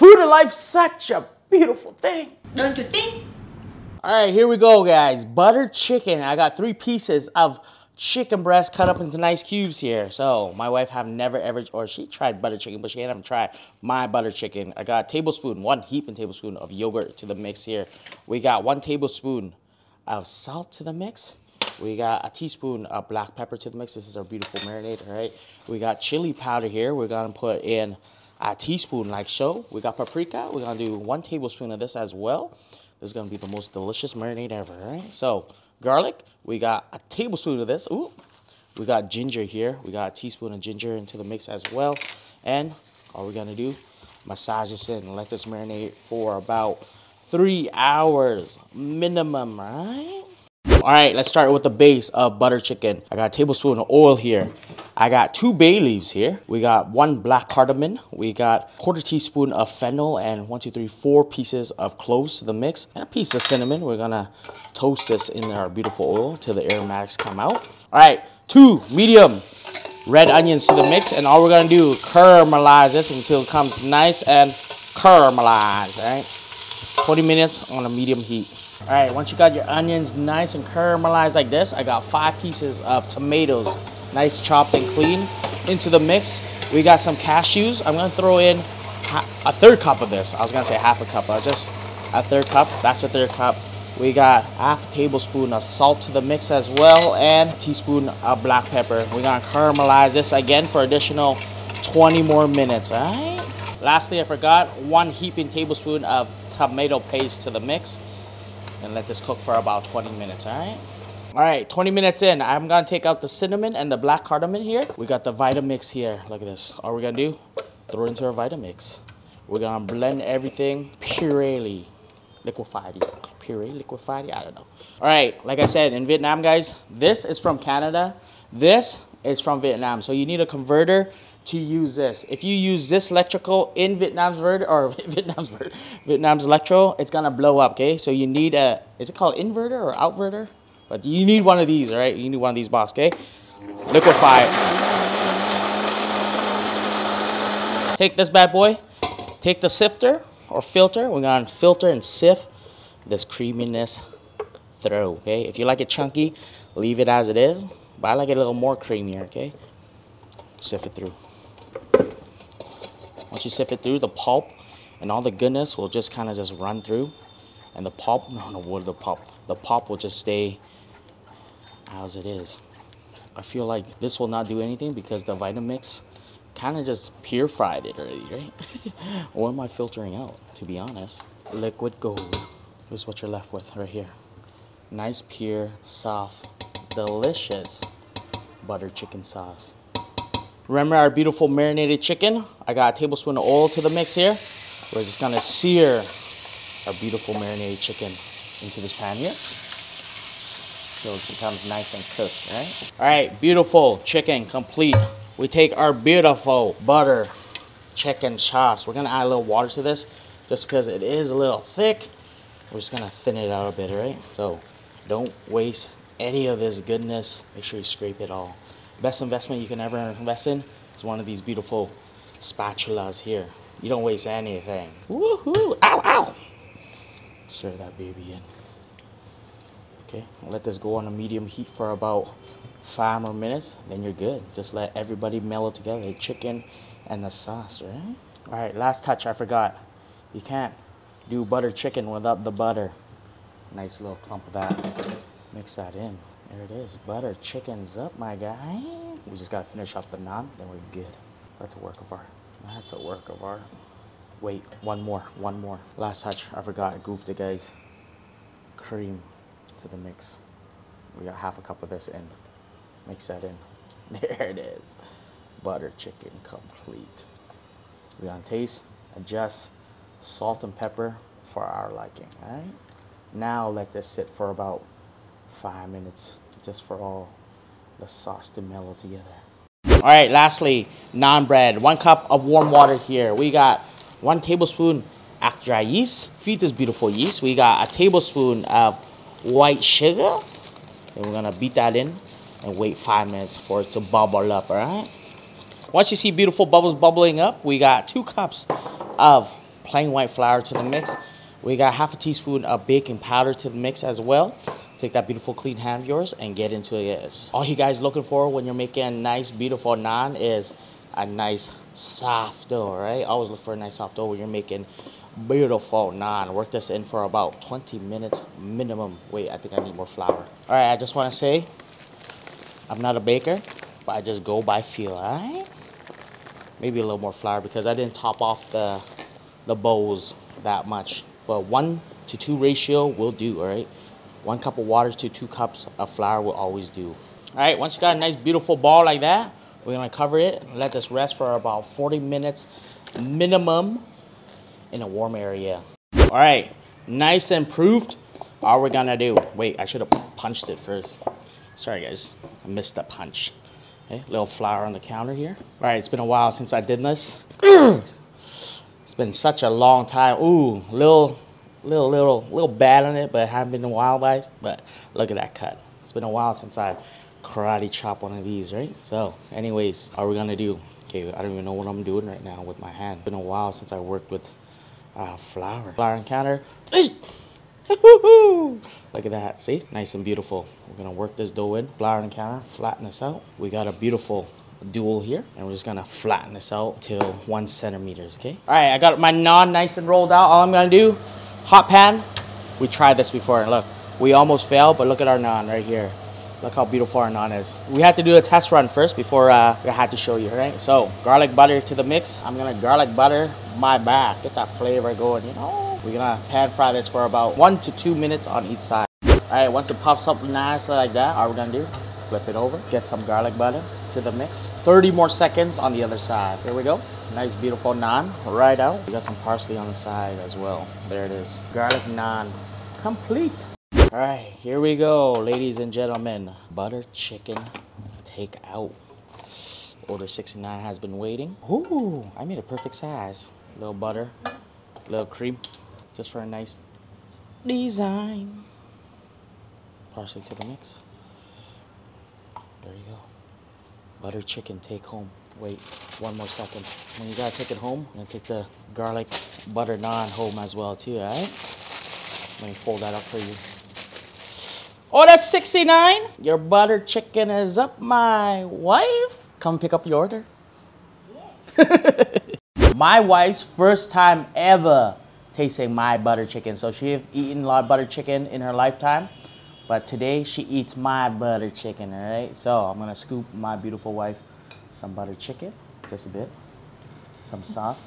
Food and life, such a beautiful thing. Don't you think? All right, here we go, guys. Butter chicken. I got 3 pieces of chicken breast cut up into nice cubes here. So my wife have never ever, or she tried butter chicken, but she hadn't tried my butter chicken. I got a tablespoon, one heaping tablespoon of yogurt to the mix here. We got 1 tablespoon of salt to the mix. We got a teaspoon of black pepper to the mix. This is our beautiful marinade, all right? We got chili powder here. We're gonna put in a teaspoon like so. We got paprika. We're gonna do 1 tablespoon of this as well. This is gonna be the most delicious marinade ever, all right? So, garlic, we got a tablespoon of this. Ooh, we got ginger here. We got a teaspoon of ginger into the mix as well. And all we're gonna do, massage this in and let this marinate for about 3 hours minimum, right? All right, let's start with the base of butter chicken. I got a tablespoon of oil here. I got 2 bay leaves here. We got 1 black cardamom. We got 1/4 teaspoon of fennel and 4 pieces of cloves to the mix and a piece of cinnamon. We're gonna toast this in our beautiful oil till the aromatics come out. All right, 2 medium red onions to the mix, and all we're gonna do is caramelize this until it comes nice and caramelized, all right? 20 minutes on a medium heat. All right, once you got your onions nice and caramelized like this, I got 5 pieces of tomatoes, nice chopped and clean, into the mix. We got some cashews. I'm gonna throw in a 1/3 cup of this. I was gonna say 1/2 cup, but just a 1/3 cup. That's a 1/3 cup. We got 1/2 tablespoon of salt to the mix as well, and a teaspoon of black pepper. We're gonna caramelize this again for additional 20 more minutes, all right? Lastly, I forgot 1 heaping tablespoon of tomato paste to the mix. And let this cook for about 20 minutes, all right? All right, 20 minutes in, I'm gonna take out the cinnamon and the black cardamom here. We got the Vitamix here, look at this. All we're gonna do, throw it into our Vitamix. We're gonna blend everything purely liquefied. Puree, liquefied, I don't know. All right, like I said, in Vietnam, guys, this is from Canada. This is from Vietnam, so you need a converter to use this. If you use this electrical in Vietnam's electro, it's gonna blow up, okay? So you need a, is it called inverter or outverter? But you need one of these, all right? You need one of these, boss, okay? Liquefy it. Take this bad boy, take the sifter or filter. We're gonna filter and sift this creaminess through, okay? If you like it chunky, leave it as it is, but I like it a little more creamier, okay? Sift it through. Once you sift it through, the pulp and all the goodness will just kind of just run through, and the pulp, the pulp will just stay as it is. I feel like this will not do anything because the Vitamix kind of just purified it already, right? What am I filtering out, to be honest? Liquid gold is what you're left with right here. Nice, pure, soft, delicious butter chicken sauce. Remember our beautiful marinated chicken? I got a tablespoon of oil to the mix here. We're just gonna sear our beautiful marinated chicken into this pan here. So it becomes nice and cooked, right? All right, beautiful chicken complete. We take our beautiful butter chicken sauce. We're gonna add a little water to this just because it is a little thick. We're just gonna thin it out a bit, right? So don't waste any of this goodness. Make sure you scrape it all. Best investment you can ever invest in is one of these beautiful spatulas here. You don't waste anything. Woohoo! Ow, ow! Stir that baby in. Okay, let this go on a medium heat for about 5 more minutes, then you're good. Just let everybody mellow together, the chicken and the sauce, right? All right, last touch, I forgot. You can't do butter chicken without the butter. Nice little clump of that. Mix that in. There it is, butter chicken's up, my guy. We just gotta finish off the naan, then we're good. That's a work of art. That's a work of art. Wait, one more. Last touch, I forgot, I goofed it, guys. Cream to the mix. We got 1/2 cup of this in. Mix that in. There it is. Butter chicken complete. We're gonna taste, adjust, salt and pepper for our liking, all right? Now let this sit for about 5 minutes just for all the sauce to mellow together. All right, lastly, naan bread. 1 cup of warm water here. We got 1 tablespoon of dry yeast. Feed this beautiful yeast. We got 1 tablespoon of white sugar. And we're gonna beat that in and wait 5 minutes for it to bubble up, all right? Once you see beautiful bubbles bubbling up, we got 2 cups of plain white flour to the mix. We got half a teaspoon of baking powder to the mix as well. Take that beautiful clean hand of yours and get into it. All you guys looking for when you're making a nice beautiful naan is a nice soft dough, right? Always look for a nice soft dough when you're making beautiful naan. Work this in for about 20 minutes minimum. Wait, I think I need more flour. All right, I just want to say I'm not a baker, but I just go by feel, all right? Maybe a little more flour because I didn't top off the bowls that much. But 1:2 ratio will do, all right? 1 cup of water to 2 cups of flour will always do. All right, once you got a nice beautiful ball like that, we're gonna cover it and let this rest for about 40 minutes minimum in a warm area. All right, nice and proofed. All we're gonna do, wait, I should have punched it first. Sorry guys, I missed the punch. Okay, little flour on the counter here. All right, it's been a while since I did this. It's been such a long time. Ooh, little bad on it, but it hasn't been a while, guys. But look at that cut. It's been a while since I karate chop one of these, right? So anyways, all we're gonna do, okay, I don't even know what I'm doing right now with my hand. It's been a while since I worked with flour. Flour and counter. Look at that, see? Nice and beautiful. We're gonna work this dough in. Flour and counter, flatten this out. We got a beautiful dual here, and we're just gonna flatten this out till 1 centimeter, okay? All right, I got my naan nice and rolled out. All I'm gonna do, hot pan. We tried this before, and look, we almost failed, but look at our naan right here. Look how beautiful our naan is. We had to do a test run first before I had to show you, right? So, garlic butter to the mix. I'm gonna garlic butter my back. Get that flavor going, you know? We're gonna pan fry this for about 1 to 2 minutes on each side. All right, once it puffs up nicely like that, all we're gonna do, flip it over, get some garlic butter to the mix. 30 more seconds on the other side. There we go. Nice, beautiful naan right out. We got some parsley on the side as well. There it is. Garlic naan complete. All right, here we go, ladies and gentlemen. Butter chicken take out. Order 69 has been waiting. Ooh, I made a perfect size. A little butter, a little cream, just for a nice design. Parsley to the mix. There you go. Butter chicken take home. Wait, one more second. When you gotta take it home, I'm gonna take the garlic butter naan home as well too, all right? Let me fold that up for you. Order 69. Your butter chicken is up, my wife. Come pick up your order. Yes. My wife's first time ever tasting my butter chicken. So she have eaten a lot of butter chicken in her lifetime. But today she eats my butter chicken, all right? So I'm gonna scoop my beautiful wife some butter chicken, just a bit, some sauce.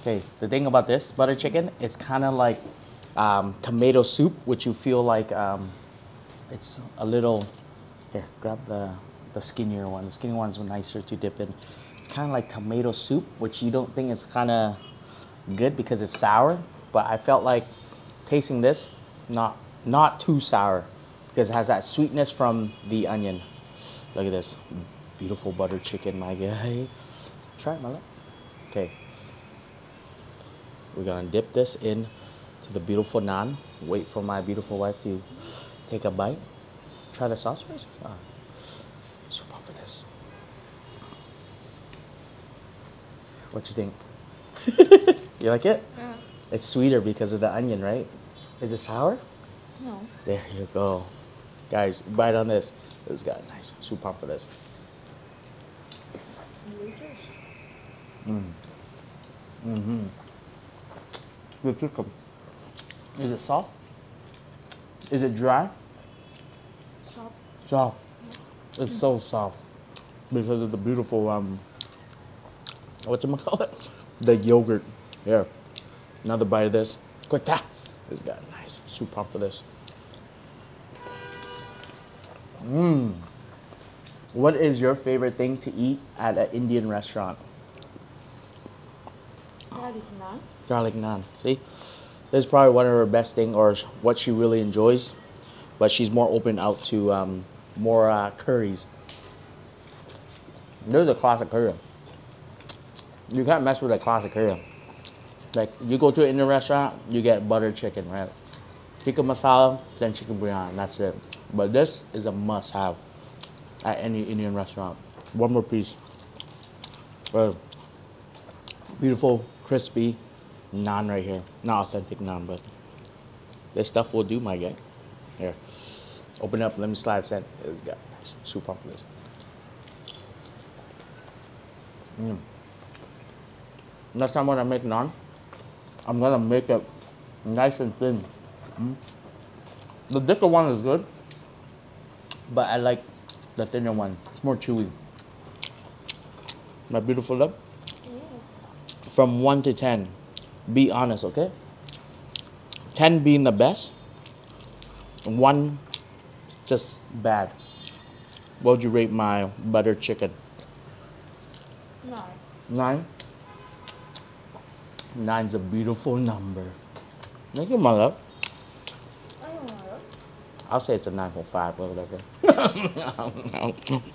Okay, the thing about this butter chicken, it's kind of like tomato soup, which you feel like it's a little, here, grab the skinnier one. The skinny one's nicer to dip in. It's kind of like tomato soup, which you don't think is kind of good because it's sour, but I felt like tasting this, not too sour because it has that sweetness from the onion. Look at this beautiful butter chicken, my guy. Try it, my love. Okay, we're gonna dip this in to the beautiful naan. Wait for my beautiful wife to take a bite. Try the sauce first. Super for this. What you think? You like it? Yeah. It's sweeter because of the onion, right? Is it sour? No. There you go. Guys, bite on this. This got nice. Too pumped for this. The chicken. Is it soft? Is it dry? Soft. Soft. It's so soft because of the beautiful, whatchamacallit? The yogurt. Here. Another bite of this. Quick tap. This got nice. Too pumped for this. What is your favorite thing to eat at an Indian restaurant? Garlic naan. Garlic naan. See, this is probably one of her best thing, or what she really enjoys. But she's more open out to more curries. There's a classic curry. You can't mess with a classic curry. Like you go to an Indian restaurant, you get butter chicken, right? Tikka masala, then chicken biryani. That's it. But this is a must-have at any Indian restaurant. One more piece. Beautiful crispy naan right here. Not authentic naan, but this stuff will do, my guy. Here, open it up. Let me slide this in. This guy, super pumped for this. Next time when I make naan, I'm gonna make it nice and thin. The thicker one is good, but I like the thinner one. It's more chewy. My beautiful love? Yes. From 1 to 10, be honest, okay? 10 being the best, 1 just bad. What would you rate my butter chicken? 9. 9? 9's a beautiful number. Thank you, my love. I'll say it's a 9.5 or whatever.